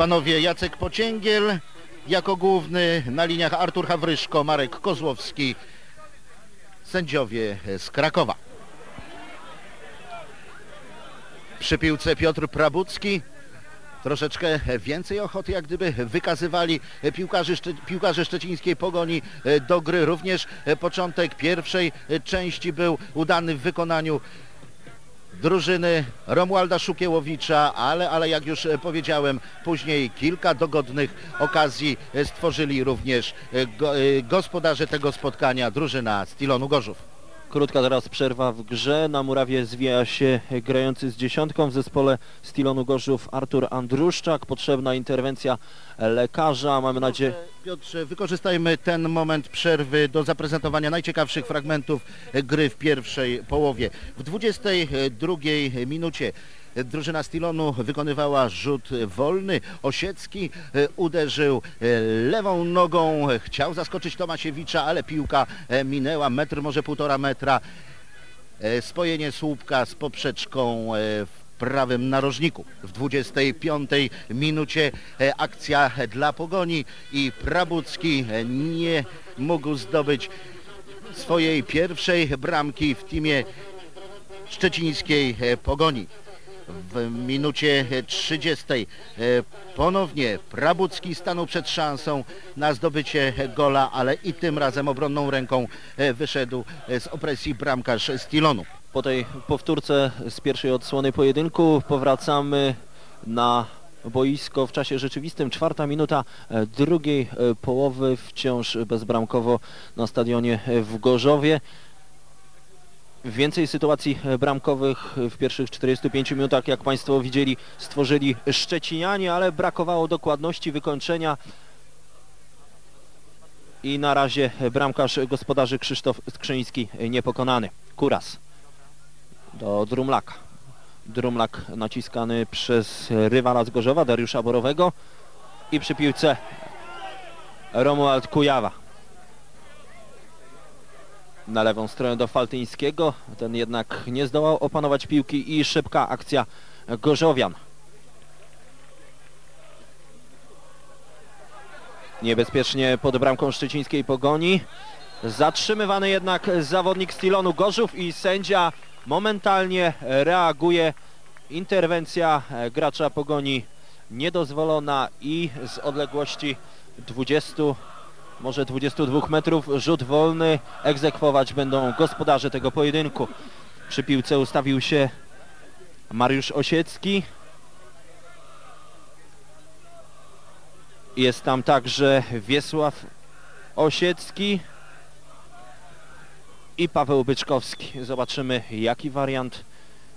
panowie Jacek Pocięgiel jako główny, na liniach Artur Hawryszko, Marek Kozłowski, sędziowie z Krakowa. Przy piłce Piotr Prabucki. Troszeczkę więcej ochoty jak gdyby wykazywali piłkarze szczecińskiej Pogoni do gry. Również początek pierwszej części był udany w wykonaniu drużyny Romualda Szukiełowicza, ale jak już powiedziałem, później kilka dogodnych okazji stworzyli również gospodarze tego spotkania, drużyna Stilonu Gorzów. Krótka teraz przerwa w grze. Na murawie zwija się grający z dziesiątką w zespole Stilonu Gorzów Artur Andruszczak. Potrzebna interwencja lekarza. Mamy nadzieję... Piotrze, wykorzystajmy ten moment przerwy do zaprezentowania najciekawszych fragmentów gry w pierwszej połowie. W 22 minucie drużyna Stilonu wykonywała rzut wolny. Osiecki uderzył lewą nogą, chciał zaskoczyć Tomasiewicza, ale piłka minęła metr, może półtora metra. Spojenie słupka z poprzeczką w prawym narożniku. W 25 minucie akcja dla Pogoni i Prabucki nie mógł zdobyć swojej pierwszej bramki w teamie szczecińskiej Pogoni. W minucie 30 ponownie Prabucki stanął przed szansą na zdobycie gola, ale i tym razem obronną ręką wyszedł z opresji bramkarz Stilonu. Po tej powtórce z pierwszej odsłony pojedynku powracamy na boisko w czasie rzeczywistym. Czwarta minuta drugiej połowy, wciąż bezbramkowo na stadionie w Gorzowie. Więcej sytuacji bramkowych w pierwszych 45 minutach, jak Państwo widzieli, stworzyli Szczecinianie, ale brakowało dokładności wykończenia. I na razie bramkarz gospodarzy Krzysztof Skrzyński niepokonany. Kuras do Drumlaka. Drumlak naciskany przez rywala z Gorzowa, Dariusza Borowego. I przy piłce Romuald Kujawa. Na lewą stronę do Faltyńskiego. Ten jednak nie zdołał opanować piłki i szybka akcja Gorzowian. Niebezpiecznie pod bramką szczecińskiej Pogoni. Zatrzymywany jednak zawodnik Stilonu Gorzów i sędzia momentalnie reaguje. Interwencja gracza Pogoni niedozwolona i z odległości 20 może 22 metrów rzut wolny egzekwować będą gospodarze tego pojedynku. Przy piłce ustawił się Mariusz Osiecki. Jest tam także Wiesław Osiecki i Paweł Byczkowski. Zobaczymy, jaki wariant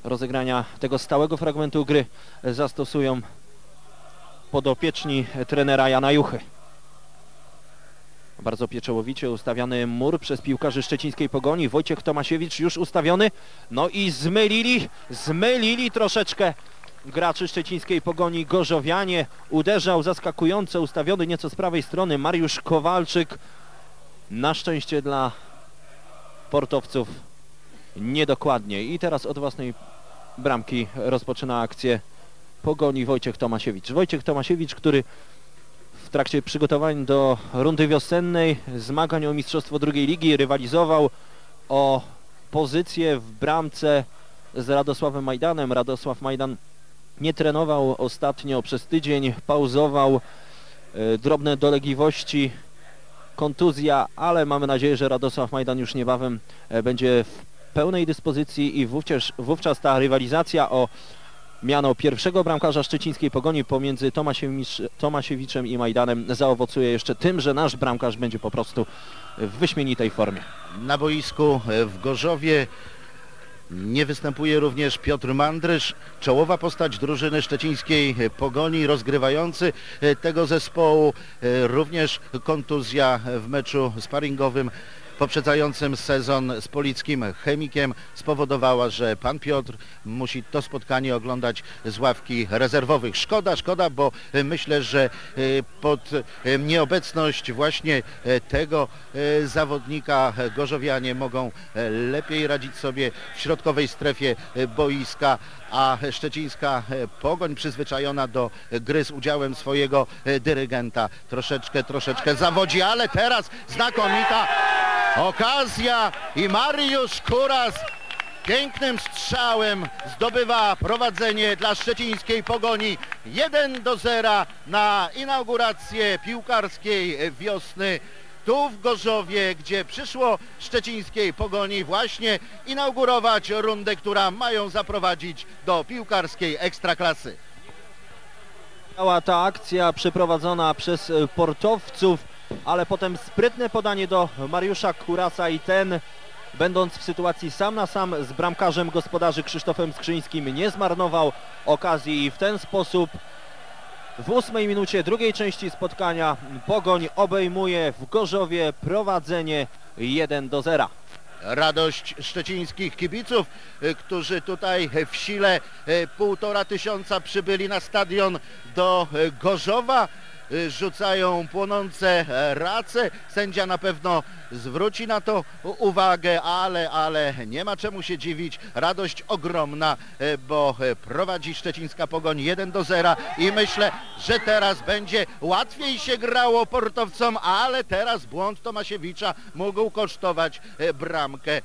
rozegrania tego stałego fragmentu gry zastosują podopieczni trenera Jana Juchy. Bardzo pieczołowicie ustawiany mur przez piłkarzy szczecińskiej Pogoni. Wojciech Tomasiewicz już ustawiony. No i zmylili troszeczkę graczy szczecińskiej Pogoni gorzowianie. Uderzał zaskakująco ustawiony nieco z prawej strony Mariusz Kowalczyk. Na szczęście dla portowców niedokładnie. I teraz od własnej bramki rozpoczyna akcję Pogoni Wojciech Tomasiewicz. Wojciech Tomasiewicz, który w trakcie przygotowań do rundy wiosennej, zmagań o mistrzostwo drugiej ligi, rywalizował o pozycję w bramce z Radosławem Majdanem. Radosław Majdan nie trenował ostatnio, przez tydzień pauzował, drobne dolegliwości, kontuzja, ale mamy nadzieję, że Radosław Majdan już niebawem będzie w pełnej dyspozycji i wówczas ta rywalizacja o miano pierwszego bramkarza szczecińskiej Pogoni pomiędzy Tomasiewiczem i Majdanem zaowocuje jeszcze tym, że nasz bramkarz będzie po prostu w wyśmienitej formie. Na boisku w Gorzowie nie występuje również Piotr Mandrysz, czołowa postać drużyny szczecińskiej Pogoni, rozgrywający tego zespołu. Również kontuzja w meczu sparingowym poprzedzającym sezon z polickim Chemikiem spowodowała, że pan Piotr musi to spotkanie oglądać z ławki rezerwowych. Szkoda, szkoda, bo myślę, że pod nieobecność właśnie tego zawodnika gorzowianie mogą lepiej radzić sobie w środkowej strefie boiska, a szczecińska Pogoń przyzwyczajona do gry z udziałem swojego dyrygenta troszeczkę zawodzi, ale teraz znakomita okazja i Mariusz Kuras pięknym strzałem zdobywa prowadzenie dla szczecińskiej Pogoni 1-0 na inaugurację piłkarskiej wiosny. Tu w Gorzowie, gdzie przyszło szczecińskiej Pogoni właśnie inaugurować rundę, która mają zaprowadzić do piłkarskiej Ekstraklasy. Cała ta akcja przeprowadzona przez portowców, ale potem sprytne podanie do Mariusza Kurasa i ten, będąc w sytuacji sam na sam z bramkarzem gospodarzy Krzysztofem Skrzyńskim, nie zmarnował okazji i w ten sposób w 8 minucie drugiej części spotkania Pogoń obejmuje w Gorzowie prowadzenie 1-0. Radość szczecińskich kibiców, którzy tutaj w sile 1500 przybyli na stadion do Gorzowa. Rzucają płonące race, sędzia na pewno zwróci na to uwagę, ale nie ma czemu się dziwić. Radość ogromna, bo prowadzi szczecińska Pogoń 1-0 i myślę, że teraz będzie łatwiej się grało portowcom, ale teraz błąd Tomasiewicza mógł kosztować bramkę.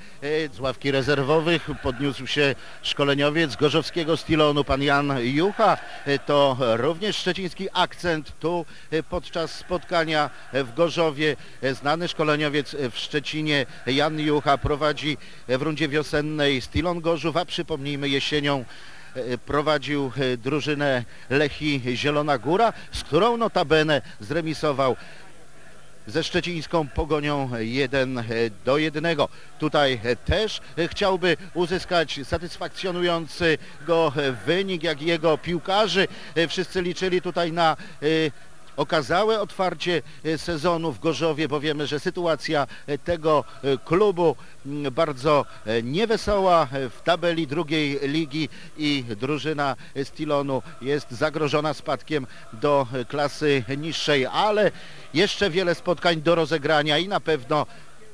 Z ławki rezerwowych podniósł się szkoleniowiec gorzowskiego Stilonu, pan Jan Jucha. To również szczeciński akcent tu podczas spotkania w Gorzowie. Znany szkoleniowiec w Szczecinie Jan Jucha prowadzi w rundzie wiosennej Stilon Gorzów, a przypomnijmy jesienią prowadził drużynę Lechii Zielona Góra, z którą notabene zremisował ze szczecińską Pogonią 1-1. Tutaj też chciałby uzyskać satysfakcjonujący go wynik, jak jego piłkarzy. Wszyscy liczyli tutaj na okazałe otwarcie sezonu w Gorzowie, bo wiemy, że sytuacja tego klubu bardzo niewesoła w tabeli drugiej ligi i drużyna Stilonu jest zagrożona spadkiem do klasy niższej, ale jeszcze wiele spotkań do rozegrania i na pewno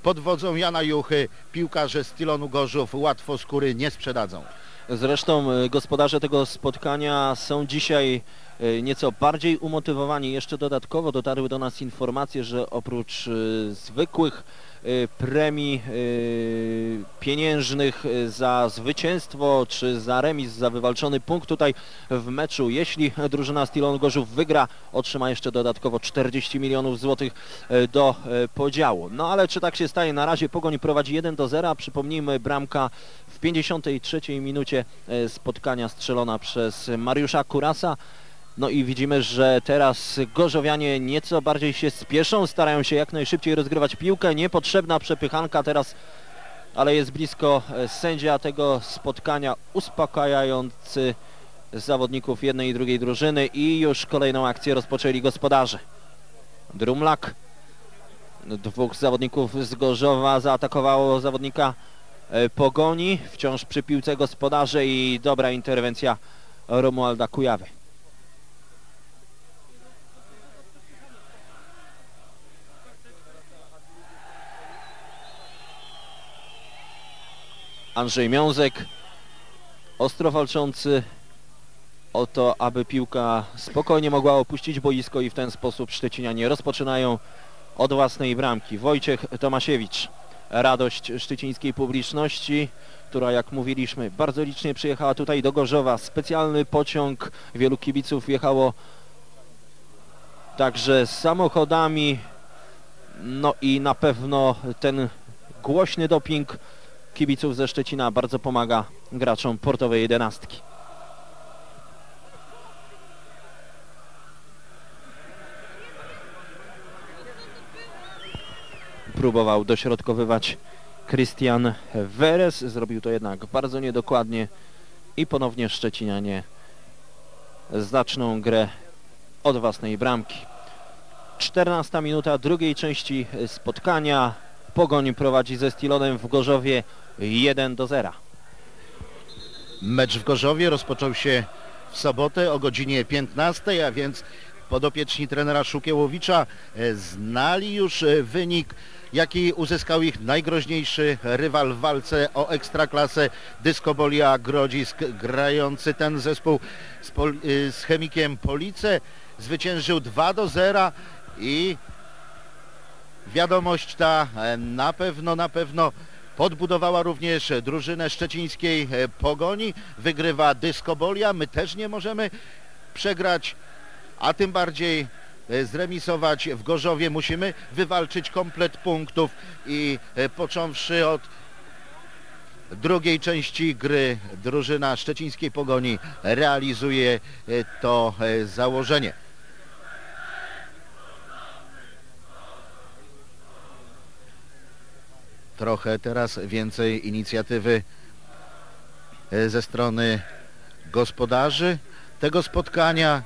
pod wodzą Jana Juchy piłkarze Stilonu Gorzów łatwo skóry nie sprzedadzą. Zresztą gospodarze tego spotkania są dzisiaj nieco bardziej umotywowani. Jeszcze dodatkowo dotarły do nas informacje, że oprócz zwykłych premii pieniężnych za zwycięstwo czy za remis, za wywalczony punkt tutaj w meczu, jeśli drużyna Stilon Gorzów wygra, otrzyma jeszcze dodatkowo 40 milionów złotych do podziału. No ale czy tak się staje? Na razie Pogoń prowadzi 1-0. Przypomnijmy, bramka w 53 minucie spotkania strzelona przez Mariusza Kurasa. No i widzimy, że teraz gorzowianie nieco bardziej się spieszą, starają się jak najszybciej rozgrywać piłkę. Niepotrzebna przepychanka teraz, ale jest blisko sędzia tego spotkania uspokajający zawodników jednej i drugiej drużyny i już kolejną akcję rozpoczęli gospodarze. Drumlak, dwóch zawodników z Gorzowa zaatakowało zawodnika Pogoni, wciąż przy piłce gospodarze i dobra interwencja Romualda Kujawy. Andrzej Miązek, ostro walczący o to, aby piłka spokojnie mogła opuścić boisko i w ten sposób szczecinianie rozpoczynają od własnej bramki. Wojciech Tomasiewicz, radość szczecińskiej publiczności, która, jak mówiliśmy, bardzo licznie przyjechała tutaj do Gorzowa. Specjalny pociąg, wielu kibiców wjechało także samochodami. No i na pewno ten głośny doping kibiców ze Szczecina bardzo pomaga graczom portowej 11. Próbował dośrodkowywać Krystian Weres, zrobił to jednak bardzo niedokładnie i ponownie szczecinianie zaczną grę od własnej bramki. 14 minuta drugiej części spotkania. Pogoń prowadzi ze Stilonem w Gorzowie 1-0. Mecz w Gorzowie rozpoczął się w sobotę o godzinie 15, a więc podopieczni trenera Szukiełowicza znali już wynik, jaki uzyskał ich najgroźniejszy rywal w walce o Ekstraklasę, Dyskobolia Grodzisk. Grający ten zespół z Chemikiem Police zwyciężył 2-0 i wiadomość ta na pewno podbudowała również drużynę szczecińskiej Pogoni. Wygrywa Dyskobolia, my też nie możemy przegrać, a tym bardziej zremisować w Gorzowie. Musimy wywalczyć komplet punktów i począwszy od drugiej części gry drużyna szczecińskiej Pogoni realizuje to założenie. Trochę teraz więcej inicjatywy ze strony gospodarzy tego spotkania,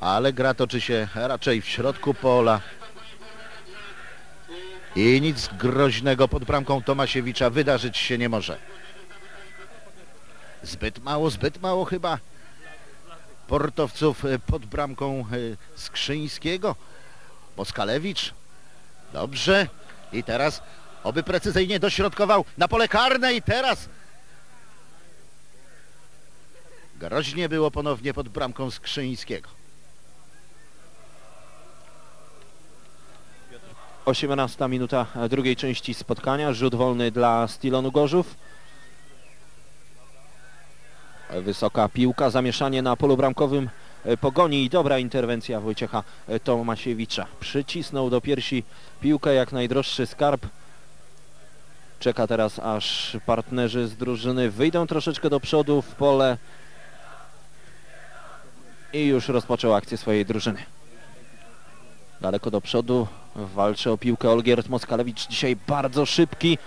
ale gra toczy się raczej w środku pola i nic groźnego pod bramką Tomasiewicza wydarzyć się nie może. Zbyt mało chyba portowców pod bramką Skrzyńskiego. Moskalewicz, dobrze, i teraz oby precyzyjnie dośrodkował na pole karne i teraz groźnie było ponownie pod bramką Skrzyńskiego. 18 minuta drugiej części spotkania. Rzut wolny dla Stilonu Gorzów. Wysoka piłka, zamieszanie na polu bramkowym Pogoni i dobra interwencja Wojciecha Tomasiewicza. Przycisnął do piersi piłkę jak najdroższy skarb. Czeka teraz, aż partnerzy z drużyny wyjdą troszeczkę do przodu w pole i już rozpoczął akcję swojej drużyny. Daleko do przodu walczy o piłkę Olgierd Moskalewicz, dzisiaj bardzo szybki.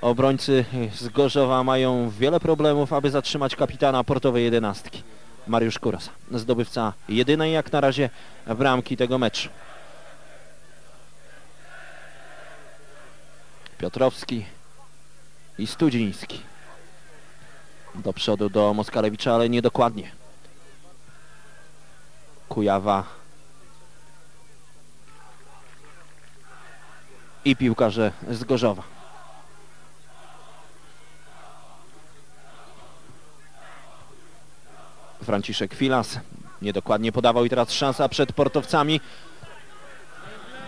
Obrońcy z Gorzowa mają wiele problemów, aby zatrzymać kapitana portowej 11. Mariusz Kuras, zdobywca jedynej jak na razie bramki tego meczu. Piotrowski i Studziński. Do przodu do Moskalewicza, ale niedokładnie. Kujawa i piłkarze z Gorzowa. Franciszek Filas niedokładnie podawał i teraz szansa przed portowcami.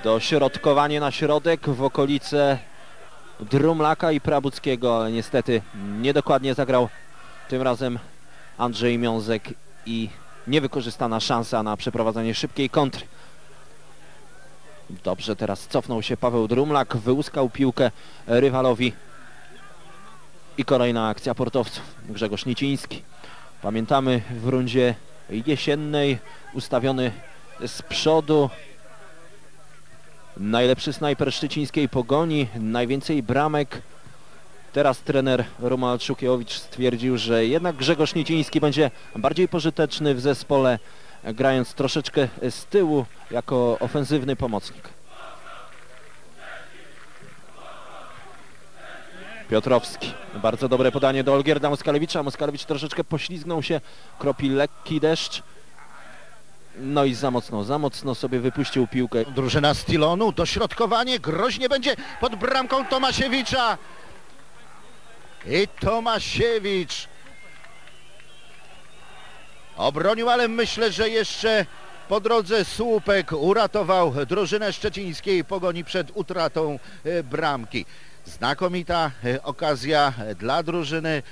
Dośrodkowanie na środek w okolice Drumlaka i Prabuckiego, ale niestety niedokładnie zagrał tym razem Andrzej Miązek i niewykorzystana szansa na przeprowadzenie szybkiej kontry. Dobrze, teraz cofnął się Paweł Drumlak, wyłuskał piłkę rywalowi i kolejna akcja portowców. Grzegorz Niciński. Pamiętamy, w rundzie jesiennej ustawiony z przodu. Najlepszy snajper szczecińskiej Pogoni, najwięcej bramek. Teraz trener Romuald Szukiełowicz stwierdził, że jednak Grzegorz Niciński będzie bardziej pożyteczny w zespole, grając troszeczkę z tyłu jako ofensywny pomocnik. Piotrowski, bardzo dobre podanie do Olgierda Moskalewicza. Moskalewicz troszeczkę poślizgnął się, kropi lekki deszcz. No i za mocno sobie wypuścił piłkę. Drużyna Stilonu, dośrodkowanie, groźnie będzie pod bramką Tomasiewicza. I Tomasiewicz obronił, ale myślę, że jeszcze po drodze słupek uratował drużynę szczecińskiej Pogoni przed utratą bramki. Znakomita okazja dla drużyny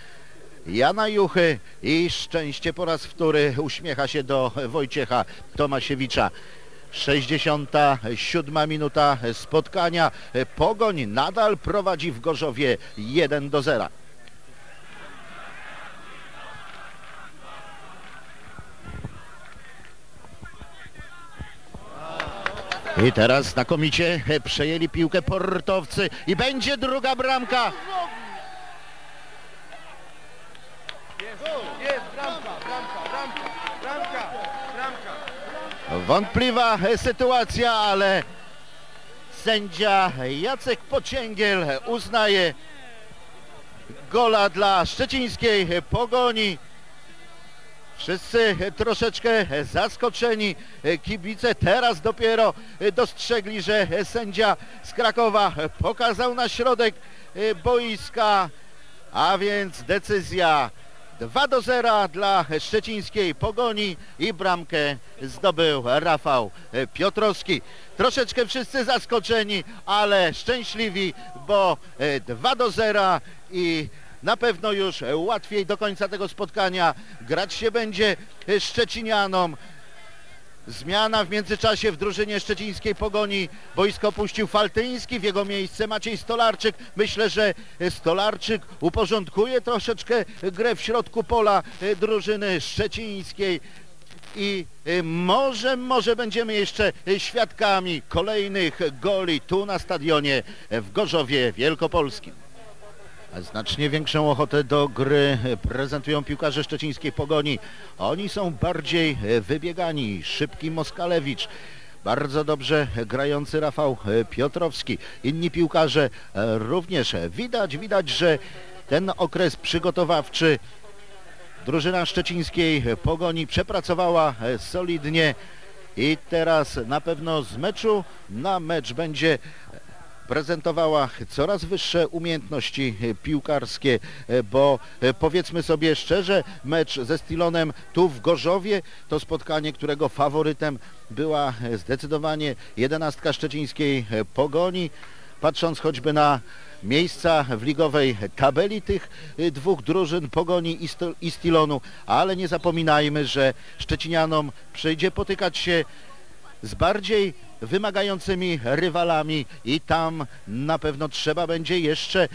Jana Juchy i szczęście po raz wtóry uśmiecha się do Wojciecha Tomasiewicza. 67 minuta spotkania. Pogoń nadal prowadzi w Gorzowie 1-0. I teraz znakomicie przejęli piłkę portowcy i będzie druga bramka. Jest bramka. Wątpliwa sytuacja, ale Sędzia Jacek Pocięgiel uznaje gola dla szczecińskiej Pogoni. Wszyscy troszeczkę zaskoczeni, kibice teraz dopiero dostrzegli, że sędzia z Krakowa pokazał na środek boiska, a więc decyzja 2-0 dla szczecińskiej Pogoni i bramkę zdobył Rafał Piotrowski. Troszeczkę wszyscy zaskoczeni, ale szczęśliwi, bo 2-0 i na pewno już łatwiej do końca tego spotkania grać się będzie szczecinianom. Zmiana w międzyczasie w drużynie szczecińskiej Pogoni. Boisko opuścił Faltyński, w jego miejsce Maciej Stolarczyk. Myślę, że Stolarczyk uporządkuje troszeczkę grę w środku pola drużyny szczecińskiej. I może będziemy jeszcze świadkami kolejnych goli tu na stadionie w Gorzowie Wielkopolskim. Znacznie większą ochotę do gry prezentują piłkarze szczecińskiej Pogoni. Oni są bardziej wybiegani. Szybki Moskalewicz, bardzo dobrze grający Rafał Piotrowski. Inni piłkarze również. Widać, że ten okres przygotowawczy drużyna szczecińskiej Pogoni przepracowała solidnie i teraz na pewno z meczu na mecz będzie prezentowała coraz wyższe umiejętności piłkarskie, bo powiedzmy sobie szczerze, mecz ze Stilonem tu w Gorzowie to spotkanie, którego faworytem była zdecydowanie 11 szczecińskiej Pogoni. Patrząc choćby na miejsca w ligowej tabeli tych dwóch drużyn, Pogoni i Stilonu, ale nie zapominajmy, że szczecinianom przyjdzie potykać się z bardziej wymagającymi rywalami i tam na pewno trzeba będzie jeszcze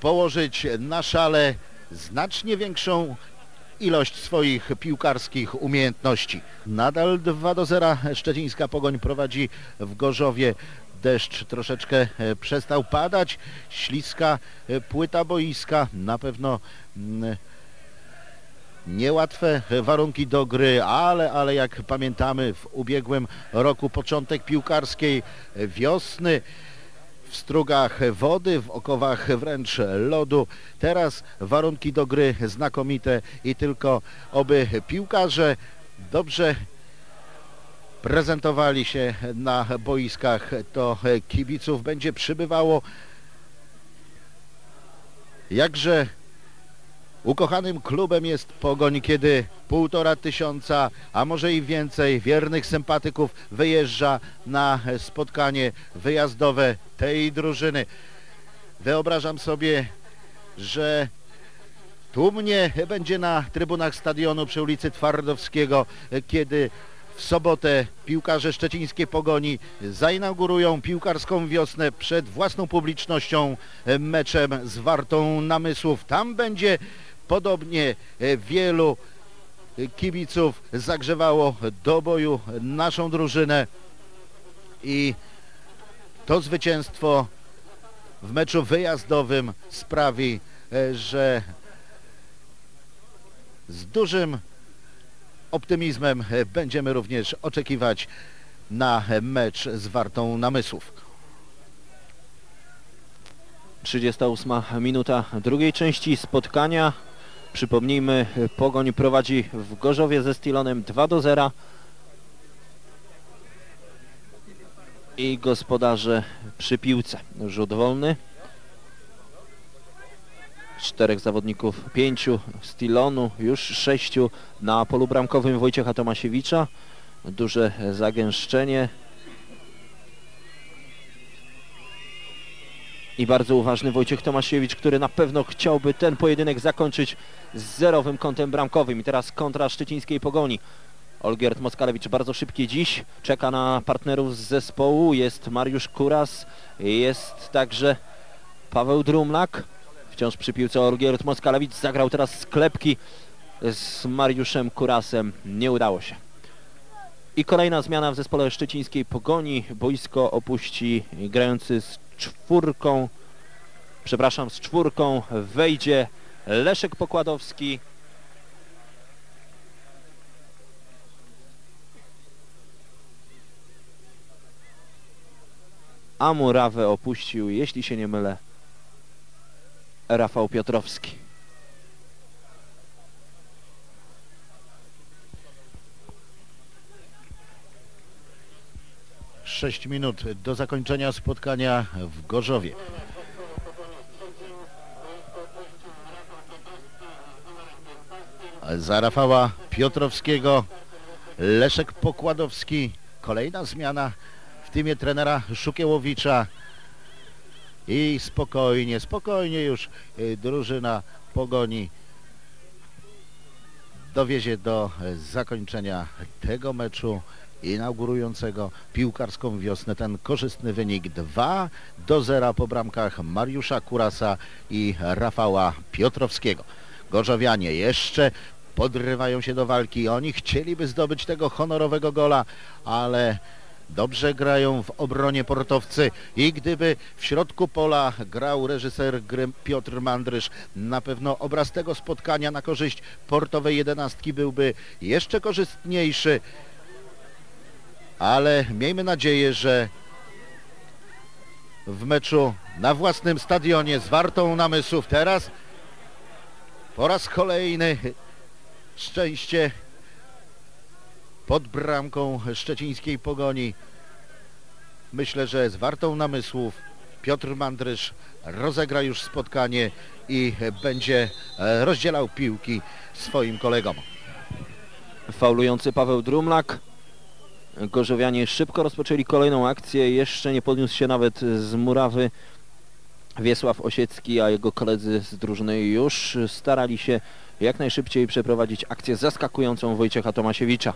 położyć na szale znacznie większą ilość swoich piłkarskich umiejętności. Nadal 2-0 szczecińska Pogoń prowadzi w Gorzowie. Deszcz troszeczkę przestał padać, śliska płyta boiska, na pewno niełatwe warunki do gry, ale jak pamiętamy, w ubiegłym roku początek piłkarskiej wiosny, w strugach wody, w okowach wręcz lodu. Teraz warunki do gry znakomite i tylko oby piłkarze dobrze prezentowali się na boiskach, to kibiców będzie przybywało jakże ukochanym klubem jest Pogoń, kiedy 1500, a może i więcej wiernych sympatyków wyjeżdża na spotkanie wyjazdowe tej drużyny. Wyobrażam sobie, że tłumnie będzie na trybunach stadionu przy ulicy Twardowskiego, kiedy w sobotę piłkarze szczecińskiej Pogoni zainaugurują piłkarską wiosnę przed własną publicznością meczem z Wartą Namysłów. Tam będzie podobnie wielu kibiców zagrzewało do boju naszą drużynę i to zwycięstwo w meczu wyjazdowym sprawi, że z dużym optymizmem będziemy również oczekiwać na mecz z Wartą Namysłów. 38 minuta drugiej części spotkania. Przypomnijmy, Pogoń prowadzi w Gorzowie ze Stilonem 2-0 i gospodarze przy piłce. Rzut wolny. 4 zawodników, 5 Stilonu, już 6 na polu bramkowym Wojciecha Tomasiewicza. Duże zagęszczenie i bardzo uważny Wojciech Tomasiewicz, który na pewno chciałby ten pojedynek zakończyć z zerowym kątem bramkowym. I teraz kontra szczecińskiej Pogoni. Olgierd Moskalewicz bardzo szybki dziś, czeka na partnerów z zespołu. Jest Mariusz Kuras, jest także Paweł Drumlak. Wciąż przy piłce Olgierd Moskalewicz, zagrał teraz sklepki z Mariuszem Kurasem. Nie udało się. I kolejna zmiana w zespole szczecińskiej Pogoni. Boisko opuści grający z czwórką. Wejdzie Leszek Pokładowski. a murawę opuścił, jeśli się nie mylę, Rafał Piotrowski. Sześć minut do zakończenia spotkania w Gorzowie. Za Rafała Piotrowskiego Leszek Pokładowski. Kolejna zmiana w teamie trenera Szukiełowicza. I spokojnie, spokojnie już drużyna Pogoni dowiezie do zakończenia tego meczu inaugurującego piłkarską wiosnę ten korzystny wynik 2-0 po bramkach Mariusza Kurasa i Rafała Piotrowskiego. Gorzowianie jeszcze podrywają się do walki. Oni chcieliby zdobyć tego honorowego gola, ale dobrze grają w obronie portowcy i gdyby w środku pola grał reżyser gry Piotr Mandrysz, na pewno obraz tego spotkania na korzyść portowej jedenastki byłby jeszcze korzystniejszy. Ale miejmy nadzieję, że w meczu na własnym stadionie z Wartą Namysłów teraz po raz kolejny szczęście pod bramką szczecińskiej Pogoni. Myślę, że z Wartą Namysłów Piotr Mandrysz rozegra już spotkanie i będzie rozdzielał piłki swoim kolegom. Faulujący Paweł Drumlak. Gorzowianie szybko rozpoczęli kolejną akcję. Jeszcze nie podniósł się nawet z murawy Wiesław Osiecki, a jego koledzy z drużyny już starali się jak najszybciej przeprowadzić akcję zaskakującą Wojciecha Tomasiewicza.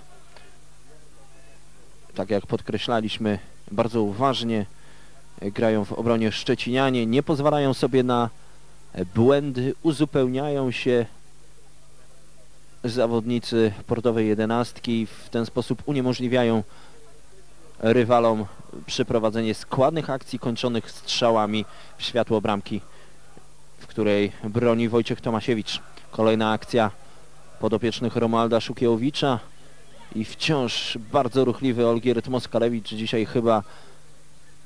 Tak jak podkreślaliśmy, bardzo uważnie grają w obronie szczecinianie, nie pozwalają sobie na błędy, uzupełniają się zawodnicy portowej jedenastki, w ten sposób uniemożliwiają rywalom przeprowadzenie składnych akcji kończonych strzałami w światło bramki, w której broni Wojciech Tomasiewicz. Kolejna akcja podopiecznych Romualda Szukiełowicza i wciąż bardzo ruchliwy Olgierd Moskalewicz. Dzisiaj chyba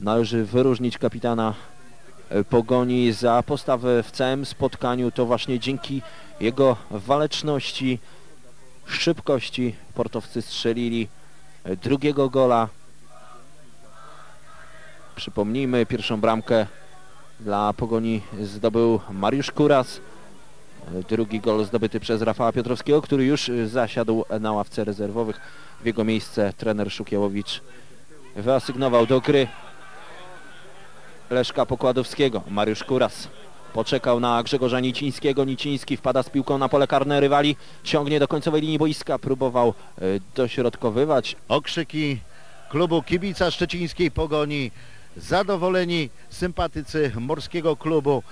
należy wyróżnić kapitana Pogoni za postawę w całym spotkaniu. To właśnie dzięki jego waleczności, szybkości portowcy strzelili drugiego gola. Przypomnijmy, pierwszą bramkę dla Pogoni zdobył Mariusz Kuras. Drugi gol zdobyty przez Rafała Piotrowskiego, który już zasiadł na ławce rezerwowych. W jego miejsce trener Szukiełowicz wyasygnował do gry Leszka Pokładowskiego. Mariusz Kuras poczekał na Grzegorza Nicińskiego. Niciński wpada z piłką na pole karne rywali. Ciągnie do końcowej linii boiska. Próbował dośrodkowywać. Okrzyki klubu kibica szczecińskiej Pogoni. Zadowoleni sympatycy morskiego klubu.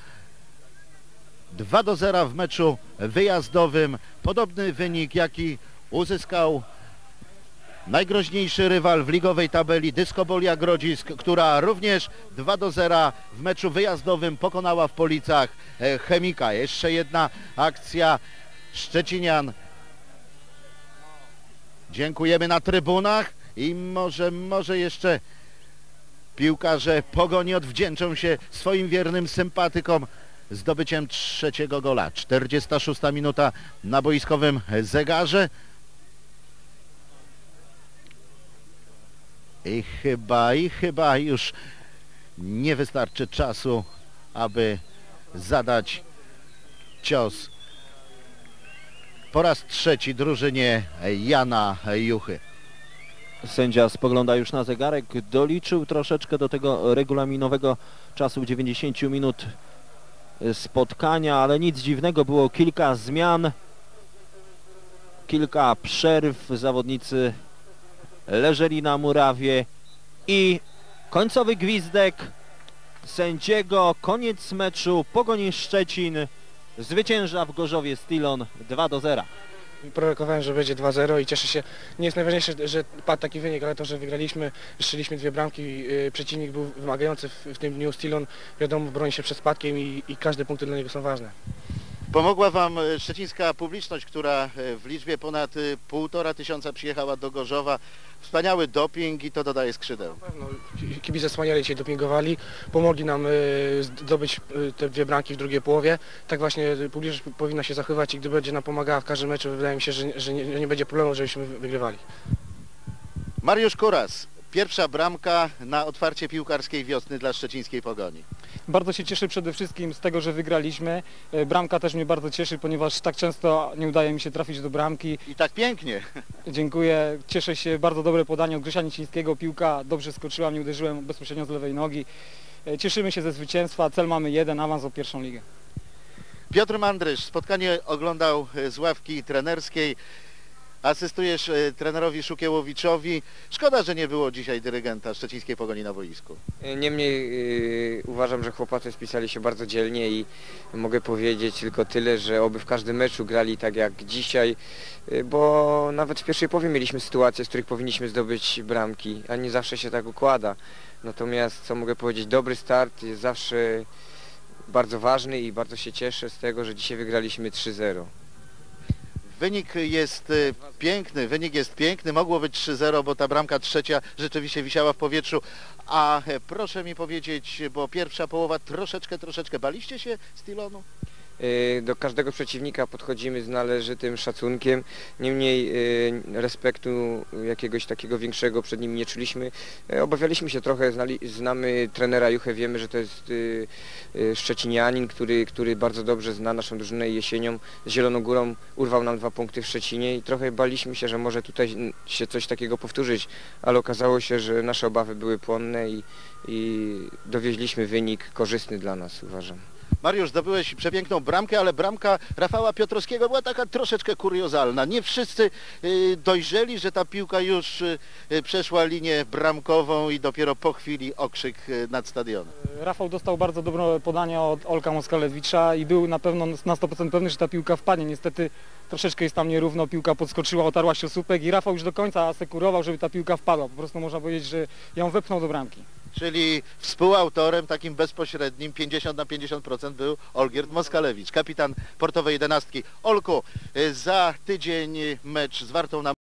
2-0 w meczu wyjazdowym. Podobny wynik, jaki uzyskał najgroźniejszy rywal w ligowej tabeli Dyskobolia Grodzisk, która również 2-0 w meczu wyjazdowym pokonała w Policach Chemika. Jeszcze jedna akcja szczecinian. Dziękujemy na trybunach i może jeszcze piłkarze Pogoni odwdzięczą się swoim wiernym sympatykom zdobyciem trzeciego gola. 46 minuta na boiskowym zegarze. I chyba już nie wystarczy czasu, aby zadać cios po raz trzeci drużynie Jana Juchy. Sędzia spogląda już na zegarek, doliczył troszeczkę do tego regulaminowego czasu 90 minut spotkania, ale nic dziwnego, było kilka zmian, kilka przerw, zawodnicy leżeli na murawie i końcowy gwizdek sędziego, koniec meczu. Pogoń Szczecin zwycięża w Gorzowie Stilon 2-0. Prorokowałem, że będzie 2-0 i cieszę się. Nie jest najważniejsze, że padł taki wynik, ale to, że wygraliśmy, strzeliśmy dwie bramki. Przeciwnik był wymagający w tym dniu. Stilon, wiadomo, broni się przed spadkiem i każde punkty dla niego są ważne. Pomogła wam szczecińska publiczność, która w liczbie ponad 1500 przyjechała do Gorzowa. Wspaniały doping i to dodaje skrzydeł. Na pewno kibice wspaniale dzisiaj dopingowali, pomogli nam zdobyć te dwie bramki w drugiej połowie. Tak właśnie publiczność powinna się zachowywać i gdy będzie nam pomagała w każdym meczu, wydaje mi się, że nie będzie problemu, żebyśmy wygrywali. Mariusz Kuras. Pierwsza bramka na otwarcie piłkarskiej wiosny dla szczecińskiej Pogoni. Bardzo się cieszę przede wszystkim z tego, że wygraliśmy. Bramka też mnie bardzo cieszy, ponieważ tak często nie udaje mi się trafić do bramki. I tak pięknie. Dziękuję. Cieszę się. Bardzo dobre podanie od Grzesia Nicińskiego. Piłka dobrze skoczyła, nie uderzyłem bezpośrednio z lewej nogi. Cieszymy się ze zwycięstwa. Cel mamy jeden, awans o pierwszą ligę. Piotr Mandrysz spotkanie oglądał z ławki trenerskiej. Asystujesz trenerowi Szukiełowiczowi. Szkoda, że nie było dzisiaj dyrygenta szczecińskiej Pogoni na boisku. Niemniej uważam, że chłopacy spisali się bardzo dzielnie i mogę powiedzieć tylko tyle, że oby w każdym meczu grali tak jak dzisiaj, bo nawet w pierwszej połowie mieliśmy sytuacje, z których powinniśmy zdobyć bramki, a nie zawsze się tak układa. Natomiast co mogę powiedzieć, dobry start jest zawsze bardzo ważny i bardzo się cieszę z tego, że dzisiaj wygraliśmy 3-0. Wynik jest piękny, mogło być 3-0, bo ta bramka trzecia rzeczywiście wisiała w powietrzu. A proszę mi powiedzieć, bo pierwsza połowa troszeczkę, baliście się Stilonu? Do każdego przeciwnika podchodzimy z należytym szacunkiem, niemniej respektu jakiegoś takiego większego przed nim nie czuliśmy. Obawialiśmy się trochę, znamy trenera Juchę, wiemy, że to jest szczecinianin, który bardzo dobrze zna naszą drużynę i jesienią z Zieloną Górą urwał nam 2 punkty w Szczecinie i trochę baliśmy się, że może tutaj się coś takiego powtórzyć, ale okazało się, że nasze obawy były płonne i dowieźliśmy wynik korzystny dla nas, uważam. Mariusz, zdobyłeś przepiękną bramkę, ale bramka Rafała Piotrowskiego była taka troszeczkę kuriozalna. Nie wszyscy dojrzeli, że ta piłka już przeszła linię bramkową i dopiero po chwili okrzyk nad stadionem. Rafał dostał bardzo dobre podanie od Olka Moskalewicza i był na pewno na 100% pewny, że ta piłka wpadnie. Niestety troszeczkę jest tam nierówno, piłka podskoczyła, otarła się o słupek i Rafał już do końca asekurował, żeby ta piłka wpadła. Po prostu można powiedzieć, że ją wepchnął do bramki. Czyli współautorem takim bezpośrednim 50% na 50% był Olgierd Moskalewicz, kapitan portowej 11. Olku, za tydzień mecz z Wartą Namysłów.